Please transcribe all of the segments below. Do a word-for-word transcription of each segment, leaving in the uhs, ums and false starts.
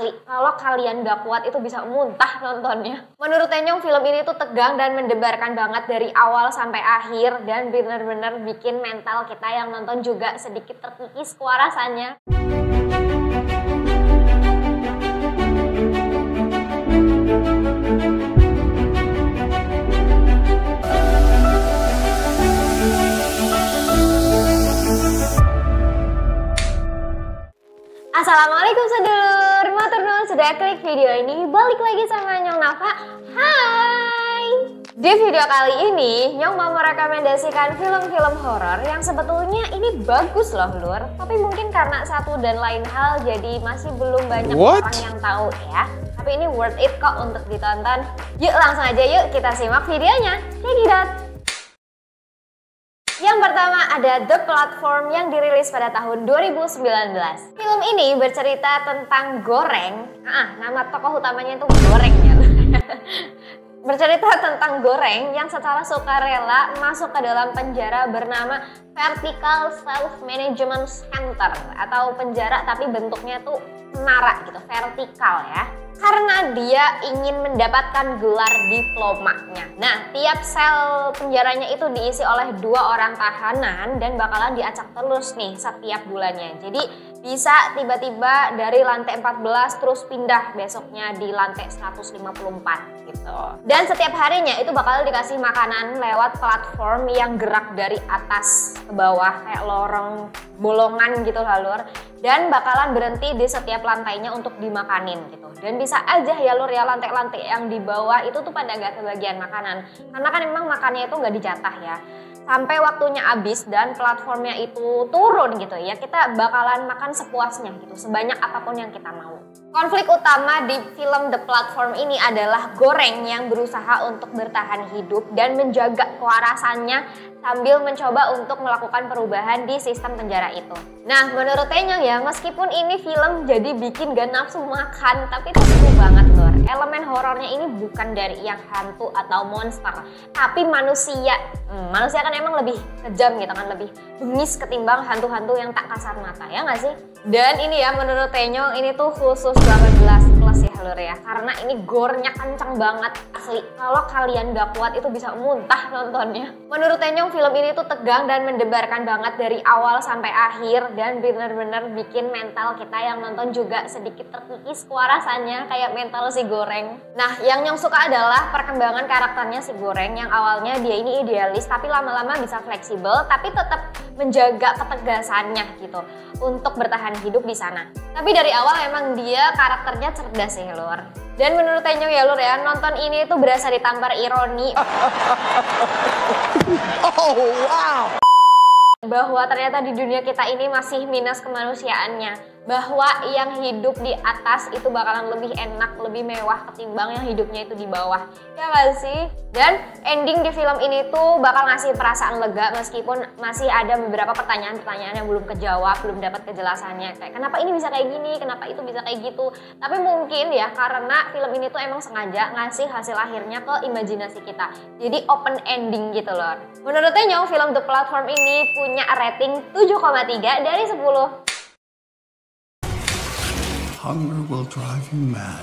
asli, kalau kalian gak kuat itu bisa muntah nontonnya. Menurut Enyong, film ini tuh tegang dan mendebarkan banget dari awal sampai akhir, dan bener-bener bikin mental kita yang nonton juga sedikit terkikis kewarasannya. Assalamualaikum sedulur, matur nuwun sudah klik video ini, balik lagi sama Nyong Nafa. Hai. Di video kali ini, Nyong mau merekomendasikan film-film horor yang sebetulnya ini bagus loh lur, tapi mungkin karena satu dan lain hal jadi masih belum banyak What? orang yang tahu ya. Tapi ini worth it kok untuk ditonton. Yuk langsung aja yuk kita simak videonya. Kikidat. Yang pertama ada The Platform yang dirilis pada tahun dua ribu sembilan belas. Film ini bercerita tentang Goreng. Ah, nama tokoh utamanya itu Goreng ya. Bercerita tentang Goreng yang secara sukarela masuk ke dalam penjara bernama Vertical Self-Management Center atau penjara tapi bentuknya tuh menara gitu, vertikal ya. Karena dia ingin mendapatkan gelar diplomanya. Nah, tiap sel penjaranya itu diisi oleh dua orang tahanan dan bakalan diacak terus nih setiap bulannya. Jadi bisa tiba-tiba dari lantai empat belas terus pindah besoknya di lantai seratus lima puluh empat gitu. Dan setiap harinya itu bakal dikasih makanan lewat platform yang gerak dari atas ke bawah kayak lorong bolongan gitu lah lur. Dan bakalan berhenti di setiap lantainya untuk dimakanin gitu. Dan bisa aja ya lur ya lantai-lantai yang di bawah itu tuh pada gak kebagian makanan. Karena kan memang makannya itu gak dijatah ya. Sampai waktunya habis dan platformnya itu turun gitu ya. Kita bakalan makan sepuasnya gitu, sebanyak apapun yang kita mau. Konflik utama di film The Platform ini adalah Goreng yang berusaha untuk bertahan hidup dan menjaga kewarasannya sambil mencoba untuk melakukan perubahan di sistem penjara itu. Nah, menurut Enyong ya, meskipun ini film jadi bikin gak nafsu makan, tapi itu seru banget lor. Elemen horornya ini bukan dari yang hantu atau monster, tapi manusia. Hmm, manusia kan emang lebih kejam gitu kan, lebih bengis ketimbang hantu-hantu yang tak kasat mata, ya nggak sih? Dan ini ya menurut Enyong ini tuh khusus delapan belas plus ya lur ya, karena ini gore-nya kenceng banget asli. Kalau kalian gak kuat itu bisa muntah nontonnya. Menurut Enyong film ini tuh tegang dan mendebarkan banget dari awal sampai akhir, dan bener-bener bikin mental kita yang nonton juga sedikit terkikis kewarasannya kayak mental si Goreng. Nah yang Nyong suka adalah perkembangan karakternya si Goreng yang awalnya dia ini idealis tapi lama-lama bisa fleksibel tapi tetap menjaga ketegasannya gitu untuk bertahan hidup di sana. Tapi dari awal emang dia karakternya cerdas ya lur. Dan menurut Enyong ya lur ya, nonton ini tuh berasa ditampar ironi. Oh wow. Bahwa ternyata di dunia kita ini masih minus kemanusiaannya. Bahwa yang hidup di atas itu bakalan lebih enak, lebih mewah ketimbang yang hidupnya itu di bawah, ya gak sih? Dan ending di film ini tuh bakal ngasih perasaan lega meskipun masih ada beberapa pertanyaan-pertanyaan yang belum kejawab, belum dapat kejelasannya, kayak kenapa ini bisa kayak gini, kenapa itu bisa kayak gitu. Tapi mungkin ya karena film ini tuh emang sengaja ngasih hasil akhirnya ke imajinasi kita, jadi open ending gitu loh. Menurut Nyong, film The Platform ini punya rating tujuh koma tiga dari sepuluh. Hunger will drive you mad.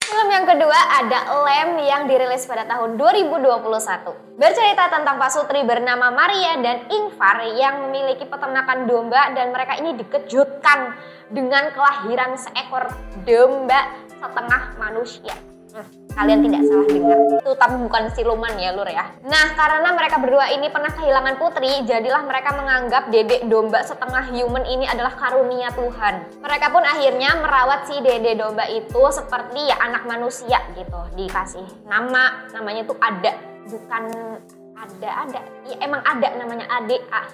Film yang kedua ada Lem yang dirilis pada tahun dua ribu dua puluh satu. Bercerita tentang pasutri bernama Maria dan Ingvar yang memiliki peternakan domba, dan mereka ini dikejutkan dengan kelahiran seekor domba setengah manusia. Hmm. Kalian tidak salah dengar, itu tapi bukan siluman ya lur ya. Nah karena mereka berdua ini pernah kehilangan putri, jadilah mereka menganggap dedek domba setengah human ini adalah karunia Tuhan. Mereka pun akhirnya merawat si dedek domba itu seperti ya anak manusia gitu. Dikasih nama, namanya tuh Ada, bukan ada-ada, ya emang ada namanya A D A.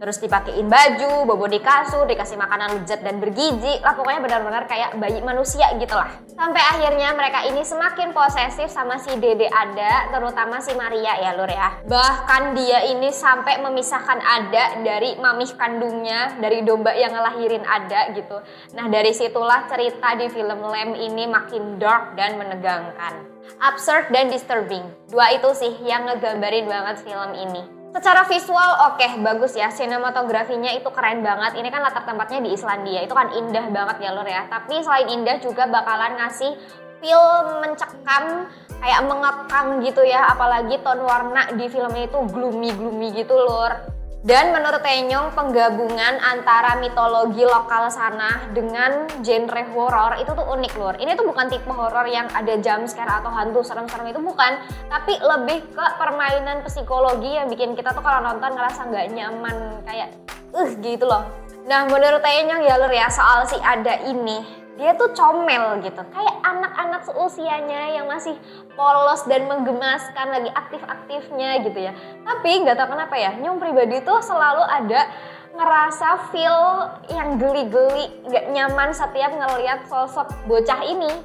Terus dipakein baju, bobo di kasur, dikasih makanan lezat dan bergizi lah, pokoknya benar-benar kayak bayi manusia gitu lah. Sampai akhirnya mereka ini semakin posesif sama si dede Ada, terutama si Maria ya lur ya. Bahkan dia ini sampai memisahkan Ada dari mamih kandungnya, dari domba yang ngelahirin Ada gitu. Nah dari situlah cerita di film Lem ini makin dark dan menegangkan. Absurd dan disturbing, dua itu sih yang ngegambarin banget film ini. Secara visual oke, okay, bagus ya, sinematografinya itu keren banget. Ini kan latar tempatnya di Islandia, itu kan indah banget ya Lur ya. Tapi selain indah juga bakalan ngasih feel mencekam, kayak mengekang gitu ya. Apalagi tone warna di filmnya itu gloomy-gloomy gitu Lur. Dan menurut Tenyong, penggabungan antara mitologi lokal sana dengan genre horor itu tuh unik Lur. Ini tuh bukan tipe horor yang ada jump scare atau hantu serem-serem, itu bukan. Tapi lebih ke permainan psikologi yang bikin kita tuh kalau nonton ngerasa nggak nyaman, kayak uh gitu loh. Nah menurut Tenyong ya Lur ya, soal si Ada ini, dia tuh comel gitu, kayak anak-anak seusianya yang masih polos dan menggemaskan, lagi aktif-aktifnya gitu ya. Tapi nggak tahu kenapa ya, Nyong pribadi tuh selalu ada ngerasa feel yang geli-geli, nggak nyaman setiap ngelihat sosok bocah ini.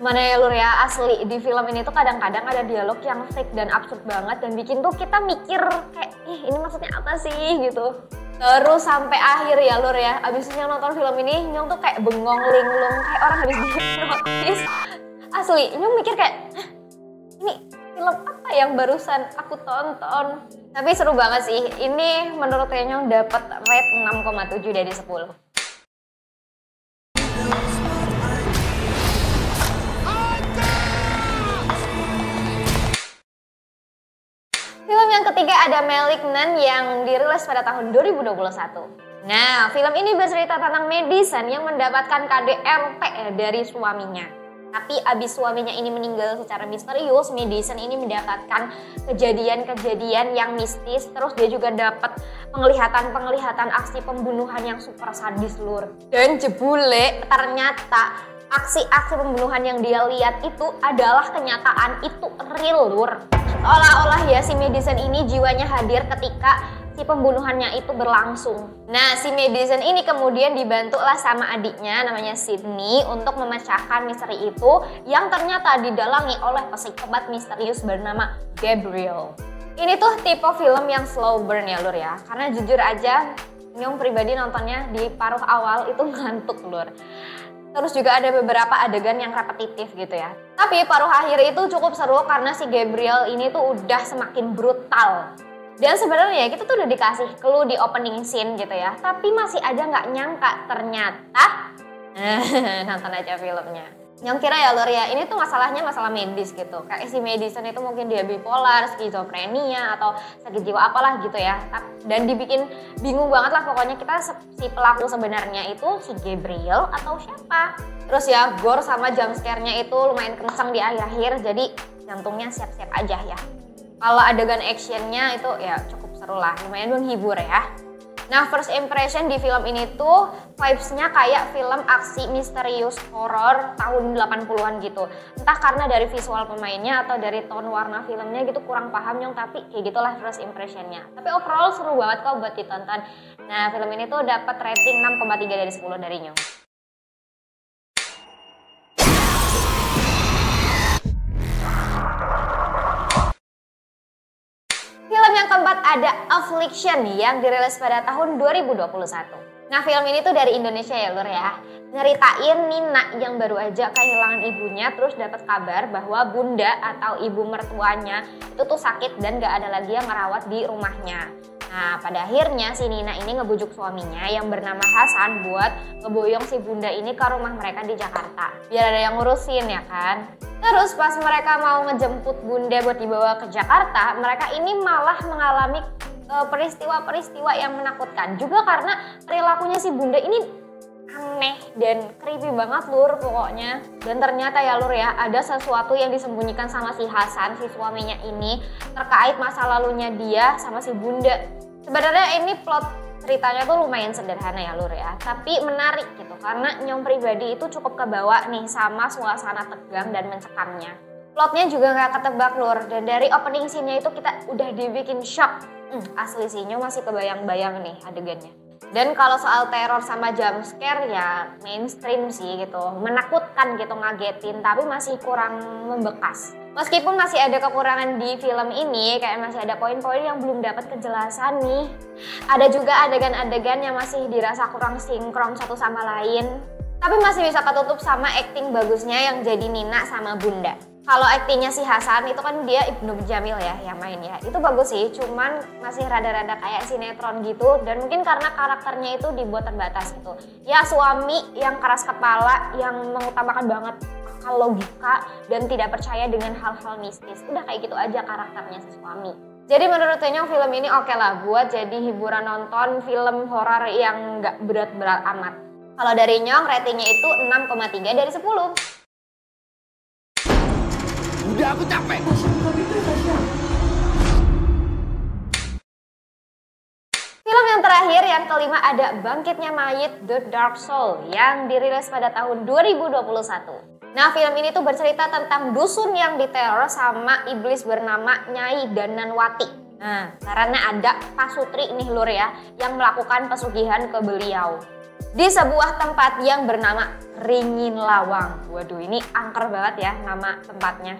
Mana ya Lur ya, asli di film ini tuh kadang-kadang ada dialog yang fake dan absurd banget dan bikin tuh kita mikir kayak, ih ini maksudnya apa sih gitu. Terus sampai akhir ya Lur ya, abis Nyong nonton film ini, Nyong tuh kayak bengong linglung, kayak orang habis dihipnotis. Asli, Nyong mikir kayak, hah, ini film apa yang barusan aku tonton? Tapi seru banget sih, ini menurut Nyong dapat rate enam koma tujuh dari sepuluh. Ketiga ada Malignant yang dirilis pada tahun dua ribu dua puluh satu. Nah, film ini bercerita tentang Madison yang mendapatkan K D R T dari suaminya. Tapi abis suaminya ini meninggal secara misterius, Madison ini mendapatkan kejadian-kejadian yang mistis. Terus dia juga dapat penglihatan-penglihatan aksi pembunuhan yang super sadis Lur. Dan jebule, ternyata aksi-aksi pembunuhan yang dia lihat itu adalah kenyataan, itu real Lur. Seolah-olah ya si Madison ini jiwanya hadir ketika si pembunuhannya itu berlangsung. Nah si Madison ini kemudian dibantulah sama adiknya namanya Sydney untuk memecahkan misteri itu yang ternyata didalangi oleh psikopat misterius bernama Gabriel. Ini tuh tipe film yang slow burn ya Lur ya, karena jujur aja Nyong pribadi nontonnya di paruh awal itu ngantuk Lur. Terus juga ada beberapa adegan yang repetitif gitu ya. Tapi paruh akhir itu cukup seru karena si Gabriel ini tuh udah semakin brutal. Dan sebenarnya kita tuh udah dikasih clue di opening scene gitu ya. Tapi masih aja nggak nyangka ternyata nonton aja filmnya. Yang kira ya Lur ya, ini tuh masalahnya masalah medis gitu. Kayak si Madison itu mungkin dia bipolar, skizofrenia atau sakit jiwa apalah gitu ya. Dan dibikin bingung banget lah pokoknya kita si pelaku sebenarnya itu si Gabriel atau siapa. Terus ya gore sama jump scare-nya itu lumayan kencang di akhir-akhir, jadi jantungnya siap-siap aja ya. Kalau adegan actionnya itu ya cukup seru lah, lumayan menghibur ya. Nah first impression di film ini tuh vibes-nya kayak film aksi misterius horor tahun delapan puluhan gitu. Entah karena dari visual pemainnya atau dari tone warna filmnya gitu kurang paham Nyong, tapi kayak gitulah first impression-nya. Tapi overall seru banget kok buat ditonton. Nah film ini tuh dapat rating enam koma tiga dari sepuluh dari Nyong. Ada Affliction yang dirilis pada tahun dua ribu dua puluh satu. Nah film ini tuh dari Indonesia ya Lur ya. Ngeritain Nina yang baru aja kehilangan ibunya, terus dapat kabar bahwa bunda atau ibu mertuanya itu tuh sakit dan gak ada lagi yang merawat di rumahnya. Nah pada akhirnya si Nina ini ngebujuk suaminya yang bernama Hasan buat ngeboyong si bunda ini ke rumah mereka di Jakarta, biar ada yang ngurusin ya kan. Terus pas mereka mau ngejemput bunda buat dibawa ke Jakarta, mereka ini malah mengalami peristiwa-peristiwa yang menakutkan. Juga karena perilakunya si bunda ini aneh dan creepy banget Lur pokoknya. Dan ternyata ya Lur ya, ada sesuatu yang disembunyikan sama si Hasan, si suaminya ini, terkait masa lalunya dia sama si bunda. Sebenarnya ini plot ceritanya tuh lumayan sederhana ya Lur ya, tapi menarik gitu karena Nyong pribadi itu cukup kebawa nih sama suasana tegang dan mencekamnya. Plotnya juga gak ketebak Lur, dan dari opening scene-nya itu kita udah dibikin shock. Hmm, asli sih Nyong masih kebayang-bayang nih adegannya. Dan kalau soal teror sama jump scare ya mainstream sih gitu, menakutkan gitu, ngagetin tapi masih kurang membekas. Meskipun masih ada kekurangan di film ini, kayak masih ada poin-poin yang belum dapat kejelasan nih. Ada juga adegan-adegan yang masih dirasa kurang sinkron satu sama lain. Tapi masih bisa ketutup sama akting bagusnya yang jadi Nina sama bunda. Kalau aktingnya si Hasan itu kan dia Ibnu Jamil ya yang mainnya. Itu bagus sih, cuman masih rada-rada kayak sinetron gitu. Dan mungkin karena karakternya itu dibuat terbatas gitu. Ya suami yang keras kepala, yang mengutamakan banget akal logika dan tidak percaya dengan hal-hal mistis. Udah kayak gitu aja karakternya si suami. Jadi menurut Tenyong film ini oke lah buat jadi hiburan nonton film horor yang nggak berat-berat amat. Kalau dari Nyong ratingnya itu enam koma tiga dari sepuluh. Udah aku capek. Film yang terakhir yang kelima ada Bangkitnya Mayit The Dark Soul yang dirilis pada tahun dua ribu dua puluh satu. Nah film ini tuh bercerita tentang dusun yang diteror sama iblis bernama Nyai Dananwati. Nah karena ada pasutri nih lur ya yang melakukan pesugihan ke beliau di sebuah tempat yang bernama Ringin Lawang. Waduh ini angker banget ya nama tempatnya.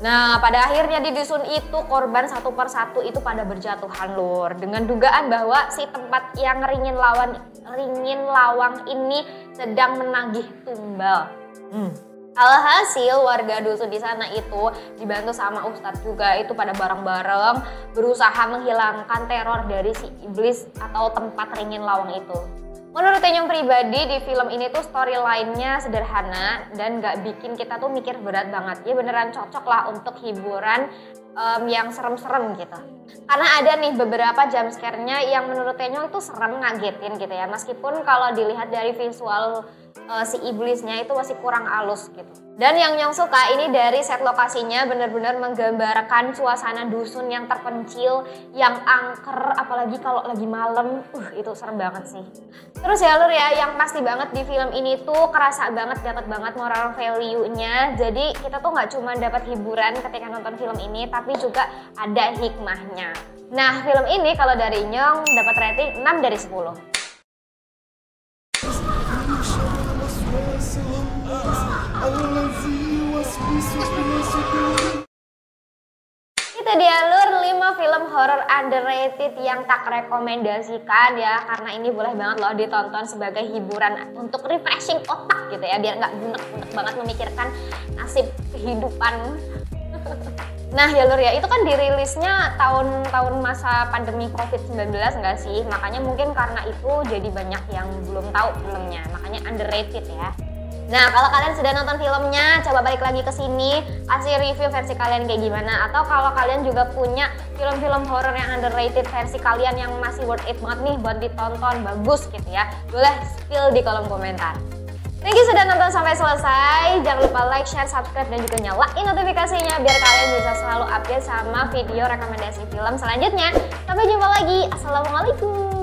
Nah, pada akhirnya di dusun itu korban satu persatu itu pada berjatuhan lur. Dengan dugaan bahwa si tempat yang Ringin Lawang, Ringin Lawang ini sedang menagih tumbal. Hmm. Alhasil warga dusun di sana itu dibantu sama ustadz juga itu pada bareng-bareng berusaha menghilangkan teror dari si iblis atau tempat Ringin Lawang itu. Menurut Tenyong pribadi di film ini tuh storyline-nya sederhana dan gak bikin kita tuh mikir berat banget. Ya beneran cocok lah untuk hiburan um, yang serem-serem gitu. Karena ada nih beberapa jump scare-nya yang menurut Tenyong tuh serem ngagetin gitu ya. Meskipun kalau dilihat dari visual uh, si iblisnya itu masih kurang halus gitu. Dan yang Nyong suka ini dari set lokasinya bener-bener menggambarkan suasana dusun yang terpencil, yang angker apalagi kalau lagi malam. Uh itu serem banget sih. Terus ya lur ya, yang pasti banget di film ini tuh kerasa banget, dapat banget moral value-nya. Jadi kita tuh nggak cuma dapat hiburan ketika nonton film ini, tapi juga ada hikmahnya. Nah film ini kalau dari Nyong dapat rating enam dari sepuluh. Itu dia lur film horor underrated yang tak rekomendasikan ya, karena ini boleh banget loh ditonton sebagai hiburan untuk refreshing otak gitu ya, biar nggak bunek-bunek banget memikirkan nasib kehidupan. Nah ya lur ya, itu kan dirilisnya tahun-tahun masa pandemi covid sembilan belas nggak sih, makanya mungkin karena itu jadi banyak yang belum tahu filmnya, makanya underrated ya. Nah, kalau kalian sudah nonton filmnya, coba balik lagi ke sini, kasih review versi kalian kayak gimana. Atau kalau kalian juga punya film-film horor yang underrated versi kalian yang masih worth it banget nih buat ditonton, bagus gitu ya. Boleh spill di kolom komentar. Thank you sudah nonton sampai selesai. Jangan lupa like, share, subscribe, dan juga nyalain notifikasinya biar kalian bisa selalu update sama video rekomendasi film selanjutnya. Sampai jumpa lagi. Assalamualaikum.